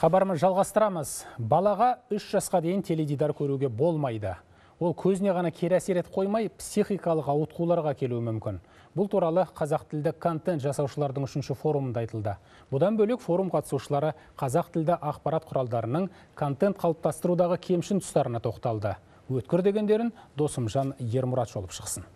Хабарымыз жалғастырамыз. Балаға 3 жасқа дейін теледидар көруге болмайды. Ол көзіне ғана кері әсер қоймай, психикалық ауытқуларға келуі мүмкін. Бұл туралы қазақ тілді контент жасаушылардың 3-ші форумында айтылды. Бұдан бөлек форум қатысушылары қазақ тілді ақпарат құралдарының контент қалыптастырудағы кемшін тұстарына тоқталды. Өткір дегендерін Тосымжан Ермурат жолып шықсын.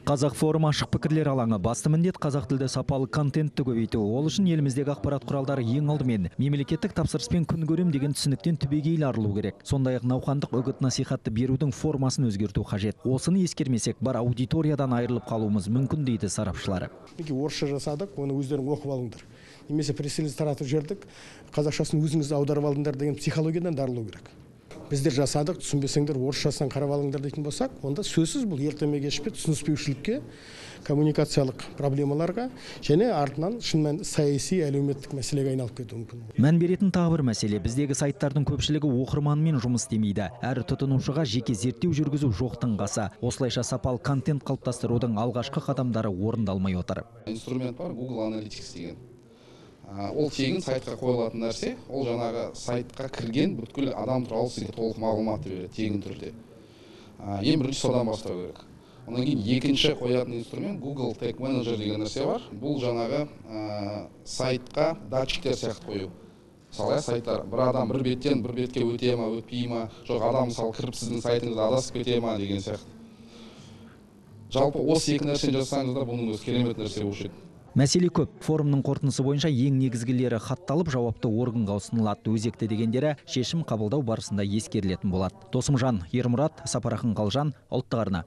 Қазақ форум ашық пікірлер алаңы. Басты міндет қазақ тілді сапалы контентті көбейту. Ол үшін еліміздегі ақпарат құралдары ең алдымен мемлекеттік тапсырыспен күн көрем деген түсініктен түбегейлі арылу керек. Сондай-ақ науқандық үгіт насихатты берудің формасын өзгерту қажет. Осыны ескермесек, бар аудиториядан айырылып қалуымыз мүмкін дейді сарапшылары. Мінекей орысша жасадық, оны өздерің оқып алыңдар. Немесе пресейліз таратып жердік, қазақшасын өзіңіз аударып алыңдар деген психологиядан арылу керек. Біздер жасадық, түсінбесеңдер, орысшасынан қарап алыңдар дейтін болсақ, онда сөзсіз бұл ертеме кешпе түсініспеушілікке, коммуникациялық проблемаларға және артынан шынымен саяси әлеуметтік мәселеге айналып кетуі мүмкін. Мән беретін тағы бір мәселе, біздегі сайттардың көпшілігі оқырманмен жұмыс істемейді. Әр тұтынушыға жеке зерттеу жүргізу жоқтың қасы. Осылайша сапалы контент қалыптастырудың алғашқы қадамдары орындалмай отыр. Инструмент бар, Google Analytics деген. Ол тегін сайтқа қойылатын нәрсе, ол жаңағы сайтқа кірген бүткіл Адам Траулс деген Толлхмал Матвери тегін түрде. Ең бірінші содан бастау керек. Одан кейін екінші қоятын инструмент Google Tag Manager деген нәрсе бар. Бұл жаңағы сайтқа датчиктер сияқты қою. Мысалы, сайттар бір адам бір беттен бір бетке өте ма, өтпей ма, жоқ адам мысалы кіріп сіздің сайтыңызды адасып кете ма деген сияқты. Жалпы осы екі нәрсені жасаңыз да бұның өз керемет нәрсе болушы еді. Мәселе көп. Форумның қорытындысы бойынша ең негізгілері хатталып жауапты органға ұсынылады. Өзекті дегендері шешім қабылдау барысында ескерілетін болады. Тосымжан Ермурат, Сапарахын Қалжан, ұлттық арна.